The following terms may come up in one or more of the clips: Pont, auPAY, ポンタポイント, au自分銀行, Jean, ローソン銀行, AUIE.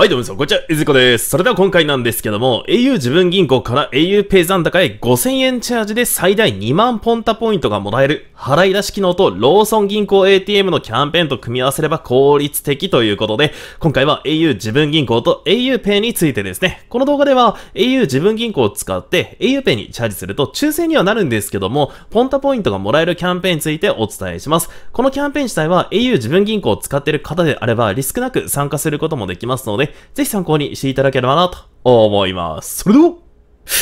はいどうもみなさん、こんにちは、いずこです。それでは今回なんですけども、au 自分銀行から auPAY 残高へ5000円チャージで最大2万ポンタポイントがもらえる払い出し機能とローソン銀行 ATM のキャンペーンと組み合わせれば効率的ということで、今回は au 自分銀行と auPAY についてですね、この動画では au 自分銀行を使って auPAY にチャージすると抽選にはなるんですけども、ポンタポイントがもらえるキャンペーンについてお伝えします。このキャンペーン自体は au 自分銀行を使っている方であればリスクなく参加することもできますので、ぜひ参考にしていただければなと思います。それでは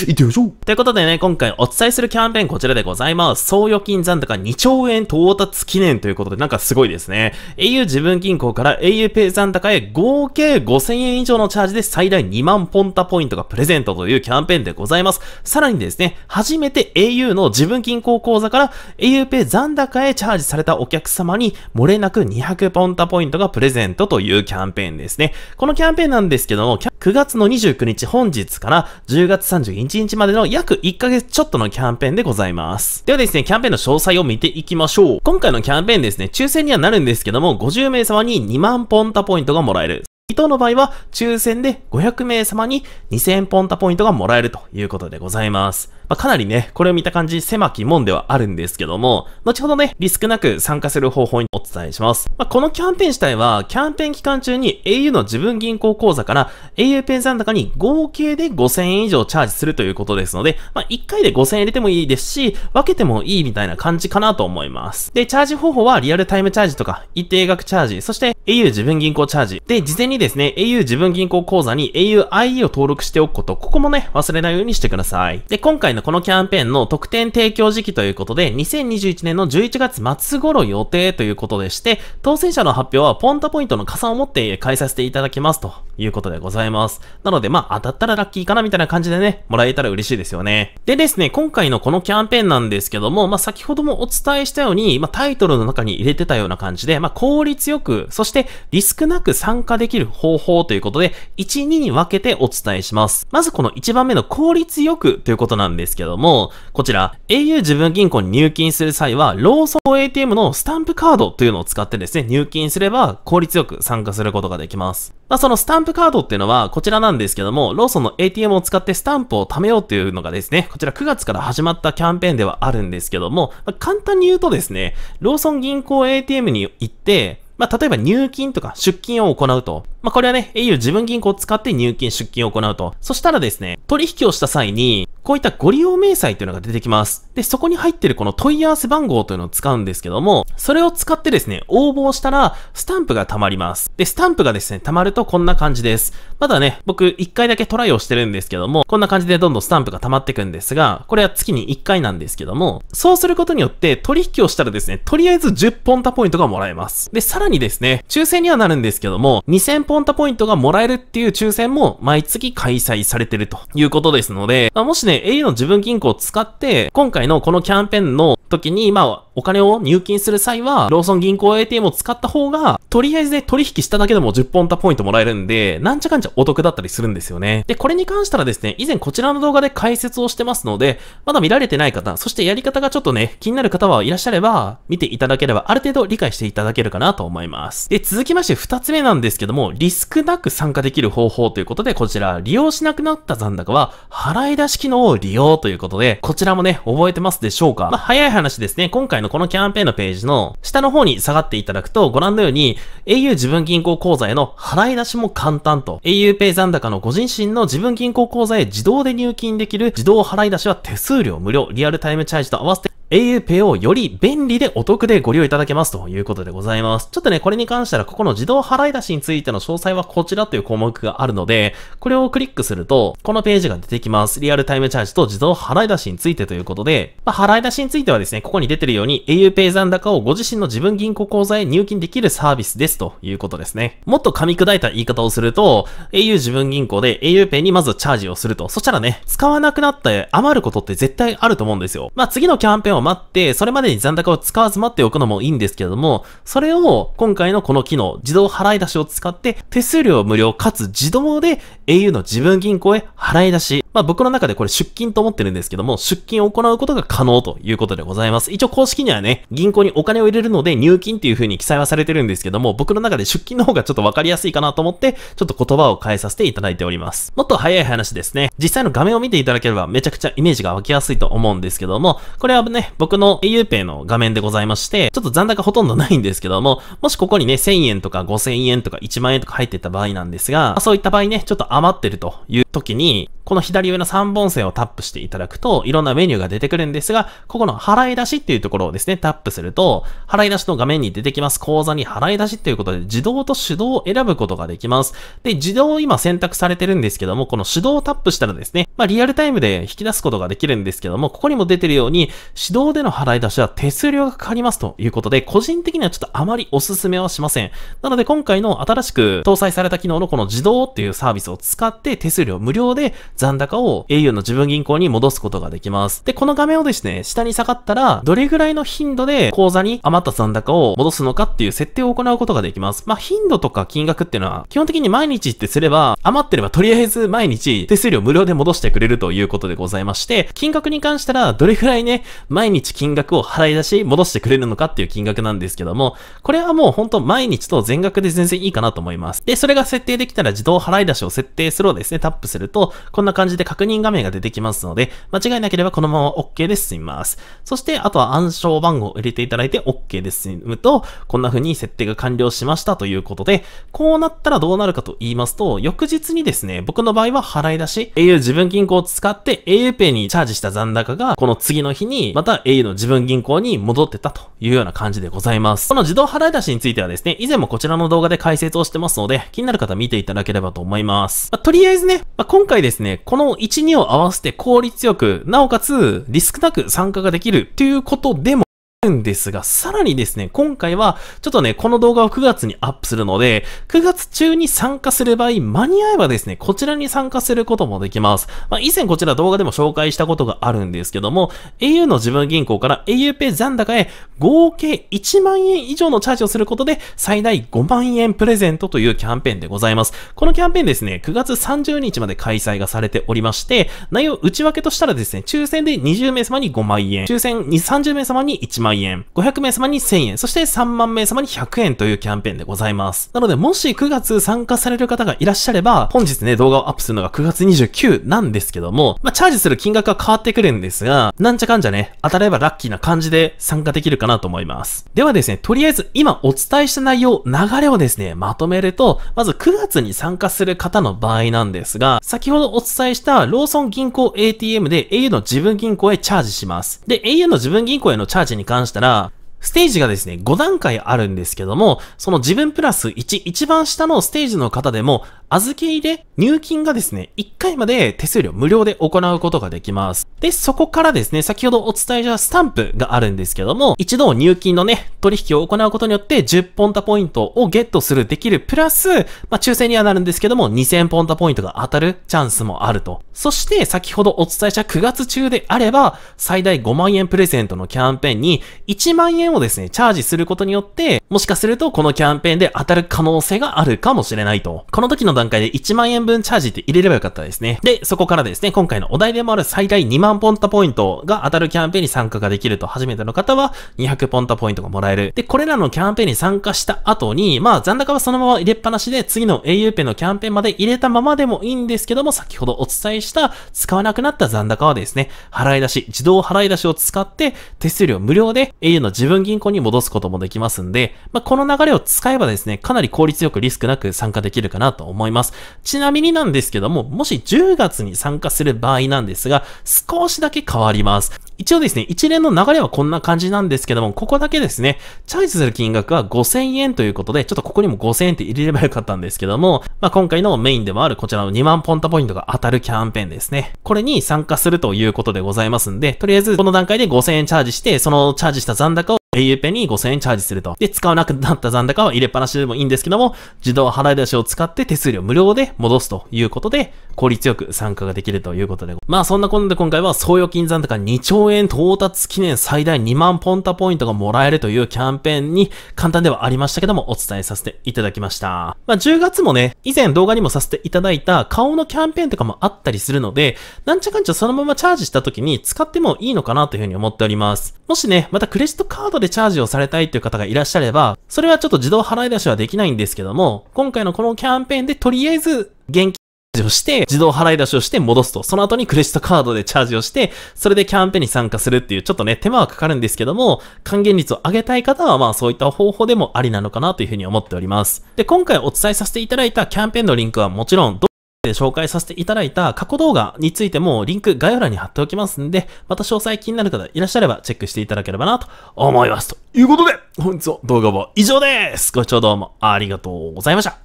行ってみましょう。ということでね、今回お伝えするキャンペーンこちらでございます。総預金残高2兆円到達記念ということで、なんかすごいですね。au 自分銀行から auPAY 残高へ合計5000円以上のチャージで最大2万ポンタポイントがプレゼントというキャンペーンでございます。さらにですね、初めて au の自分銀行口座から auPAY 残高へチャージされたお客様に漏れなく200ポンタポイントがプレゼントというキャンペーンですね。このキャンペーンなんですけども、9月の29日本日から10月31日までの約1ヶ月ちょっとのキャンペーンでございます。ではですね、キャンペーンの詳細を見ていきましょう。今回のキャンペーンですね、抽選にはなるんですけども、50名様に2万ポンタポイントがもらえる。伊藤の場合は、抽選で500名様に2000ポンタポイントがもらえるということでございます。まあ、かなりね、これを見た感じ狭き門ではあるんですけども、後ほどね、リスクなく参加する方法にお伝えします。まあ、このキャンペーン自体は、キャンペーン期間中に au の自分銀行口座から auPAY 残高に合計で5000円以上チャージするということですので、まあ、1回で5000円入れてもいいですし、分けてもいいみたいな感じかなと思います。で、チャージ方法はリアルタイムチャージとか、一定額チャージ、そして au 自分銀行チャージ。で、事前にですね、au 自分銀行口座に AUIE を登録しておくこと、ここもね、忘れないようにしてください。で、今回のこのキャンペーンの特典提供時期ということで、2021年の11月末頃予定ということでして、当選者の発表はポンタポイントの加算を持って返させていただきますということでございます。なので、まあ、当たったらラッキーかなみたいな感じでね、もらえたら嬉しいですよね。でですね、今回のこのキャンペーンなんですけども、まあ、先ほどもお伝えしたように、まあ、タイトルの中に入れてたような感じで、まあ、効率よく、そしてリスクなく参加できる方法ということで、1、2に分けてお伝えします。まずこの1番目の効率よくということなんです。ですけども、こちら au 自分銀行に入金する際はローソン ATM のスタンプカードというのを使ってですね、入金すれば効率よく参加することができます。まあ、そのスタンプカードっていうのはこちらなんですけども、ローソンの ATM を使ってスタンプを貯めようというのがですね、こちら9月から始まったキャンペーンではあるんですけども、まあ、簡単に言うとですね、ローソン銀行 ATM に行ってまあ、例えば入金とか出金を行うと。まあ、これはね、au 自分銀行を使って入金出金を行うと。そしたらですね、取引をした際に、こういったご利用明細というのが出てきます。で、そこに入ってるこの問い合わせ番号というのを使うんですけども、それを使ってですね、応募をしたら、スタンプが溜まります。で、スタンプがですね、溜まるとこんな感じです。まだね、僕1回だけトライをしてるんですけども、こんな感じでどんどんスタンプが溜まっていくんですが、これは月に1回なんですけども、そうすることによって取引をしたらですね、とりあえず10ポンタポイントがもらえます。で、さらにですね、抽選にはなるんですけども、2000ポンタポイントがもらえるっていう抽選も毎月開催されてるということですので、まあ、もしね、au の自分銀行を使って、今回のこのキャンペーンの時に、まあ、お金を入金する際は、ローソン銀行 ATM を使った方が、とりあえずね、取引しただけでも10ポンタポイントもらえるんで、なんちゃかんちゃお得だったりするんですよね。で、これに関したらですね、以前こちらの動画で解説をしてますので、まだ見られてない方、そしてやり方がちょっとね、気になる方はいらっしゃれば、見ていただければ、ある程度理解していただけるかなと思います。で、続きまして2つ目なんですけども、リスクなく参加できる方法ということで、こちら、利用しなくなった残高は、払い出し機能を利用ということで、こちらもね、覚えてますでしょうか。まあ、早い話ですね、今回のこのキャンペーンのページの下の方に下がっていただくとご覧のように au 自分銀行口座への払い出しも簡単と auPAY 残高のご自身の自分銀行口座へ自動で入金できる自動払い出しは手数料無料リアルタイムチャージと合わせてauPAY をより便利でお得でご利用いただけますということでございます。ちょっとね、これに関してはここの自動払い出しについての詳細はこちらという項目があるので、これをクリックすると、このページが出てきます。リアルタイムチャージと自動払い出しについてということで、まあ、払い出しについてはですね、ここに出てるように auPAY 残高をご自身の自分銀行口座へ入金できるサービスですということですね。もっと噛み砕いた言い方をすると、au 自分銀行で auPAY にまずチャージをすると。そしたらね、使わなくなって余ることって絶対あると思うんですよ。まあ、次のキャンペーンを待って、それまでに残高を使わず待っておくのもいいんですけれども、それを今回のこの機能、自動払い出しを使って手数料無料かつ自動で au の自分銀行へ払い出し、まあ僕の中でこれ出金と思ってるんですけども、出金を行うことが可能ということでございます。一応公式にはね、銀行にお金を入れるので入金っていう風に記載はされてるんですけども、僕の中で出金の方がちょっとわかりやすいかなと思って、ちょっと言葉を変えさせていただいております。もっと早い話ですね。実際の画面を見ていただければめちゃくちゃイメージが湧きやすいと思うんですけども、これはね、僕の auPAY の画面でございまして、ちょっと残高ほとんどないんですけども、もしここにね、1000円とか5000円とか1万円とか入ってた場合なんですが、そういった場合ね、ちょっと余ってるという時に、この左上の3本線をタップしていただくと、いろんなメニューが出てくるんですが、ここの払い出しっていうところをですね、タップすると、払い出しの画面に出てきます。口座に払い出しっていうことで、自動と手動を選ぶことができます。で、自動今選択されてるんですけども、この手動をタップしたらですね、まあリアルタイムで引き出すことができるんですけども、ここにも出てるように、手動での払い出しは手数料がかかりますということで、個人的にはちょっとあまりおすすめはしません。なので今回の新しく搭載された機能のこの自動っていうサービスを使って手数料無料で残高を au の自分銀行に戻すことができます。で、この画面をですね、下に下がったら、どれぐらいの頻度で口座に余った残高を戻すのかっていう設定を行うことができます。まあ、頻度とか金額っていうのは、基本的に毎日ってすれば、余ってればとりあえず毎日手数料無料で戻してくれるということでございまして、金額に関したら、どれぐらいね、毎日金額を払い出し、戻してくれるのかっていう金額なんですけども、これはもうほんと毎日と全額で全然いいかなと思います。で、それが設定できたら自動払い出しを設定するをですね、タップすると、こんな感じで確認画面が出てきますので、間違いなければこのまま OK で進みます。そして、あとは暗証番号を入れていただいて OK で進むと、こんな風に設定が完了しましたということで、こうなったらどうなるかと言いますと、翌日にですね、僕の場合は払い出し、au 自分銀行を使って auPAY にチャージした残高が、この次の日に、また au の自分銀行に戻ってたというような感じでございます。この自動払い出しについてはですね、以前もこちらの動画で解説をしてますので、気になる方見ていただければと思います。まあ、とりあえずね、まあ、今回ですね、この1、2を合わせて効率よく、なおかつリスクなく参加ができるということでも、んですが、さらにですね、今回は、ちょっとね、この動画を9月にアップするので、9月中に参加する場合、間に合えばですね、こちらに参加することもできます。まあ、以前こちら動画でも紹介したことがあるんですけども、au の自分銀行から auPAY 残高へ合計1万円以上のチャージをすることで、最大5万円プレゼントというキャンペーンでございます。このキャンペーンですね、9月30日まで開催がされておりまして、内容内訳としたらですね、抽選で20名様に5万円、抽選に30名様に1万円、500名様に1000円、そして3万名様に100円というキャンペーンでございます。なので、もし9月参加される方がいらっしゃれば、本日ね、動画をアップするのが9月29なんですけども、まあ、チャージする金額は変わってくるんですが、なんちゃかんじゃね、当たればラッキーな感じで参加できるかなと思います。ではですね、とりあえず今お伝えした内容、流れをですね、まとめると、まず9月に参加する方の場合なんですが、先ほどお伝えしたローソン銀行 ATM で au の自分銀行へチャージします。で、au の自分銀行へのチャージに関したら、ステージがですね、5段階あるんですけども、その自分プラス1、一番下のステージの方でも、預け入れ、入金がですね、1回まで手数料無料で行うことができます。で、そこからですね、先ほどお伝えしたスタンプがあるんですけども、一度入金のね、取引を行うことによって、10ポンタポイントをゲットする、できる、プラス、まあ、抽選にはなるんですけども、2000ポンタポイントが当たるチャンスもあると。そして、先ほどお伝えした9月中であれば、最大5万円プレゼントのキャンペーンに、1万円をですね、チャージすることによって、もしかするとこのキャンペーンで当たる可能性があるかもしれないと。この時の段階で1万円分チャージって入れればよかったですね。で、そこからですね、今回のお題でもある最大2万ポンタポイントが当たるキャンペーンに参加ができると、初めての方は200ポンタポイントがもらえる。で、これらのキャンペーンに参加した後に、まあ残高はそのまま入れっぱなしで、次の auPAY のキャンペーンまで入れたままでもいいんですけども、先ほどお伝えした使わなくなった残高はですね、払い出し、自動払い出しを使って手数料無料で au の自分銀行に戻すこともできますんで、まあ、この流れを使えばですね、かなり効率よくリスクなく参加できるかなと思います。ちなみになんですけども、もし10月に参加する場合なんですが、少しだけ変わります。一応ですね、一連の流れはこんな感じなんですけども、ここだけですね、チャージする金額は5000円ということで、ちょっとここにも5000円って入れればよかったんですけども、まあ、今回のメインでもあるこちらの2万ポンタポイントが当たるキャンペーンですね。これに参加するということでございますんで、とりあえずこの段階で5000円チャージして、そのチャージした残高を auPAY に5000円チャージすると。で、使わなくなった残高は入れっぱなしでもいいんですけども、自動払い出しを使って手数料無料で戻すということで、効率よく参加ができるということで。まあそんなことで今回は総預金残高2兆円到達記念最大2万ポンタポイントがもらえるというキャンペーンに簡単ではありましたけどもお伝えさせていただきました。まあ10月もね、以前動画にもさせていただいた顔のキャンペーンとかもあったりするので、なんちゃかんちゃそのままチャージした時に使ってもいいのかなというふうに思っております。もしね、またクレジットカードでチャージをされたいという方がいらっしゃれば、それはちょっと自動払い出しはできないんですけども、今回のこのキャンペーンでとりあえず現金をして、自動払い出しをして戻すと。その後にクレジットカードでチャージをして、それでキャンペーンに参加するっていう、ちょっとね、手間はかかるんですけども、還元率を上げたい方は、まあそういった方法でもありなのかなというふうに思っております。で、今回お伝えさせていただいたキャンペーンのリンクはもちろん、で紹介させていただいた過去動画についてもリンク概要欄に貼っておきますんで、また詳細気になる方いらっしゃればチェックしていただければなと思います。ということで、本日の動画は以上です。ご視聴どうもありがとうございました。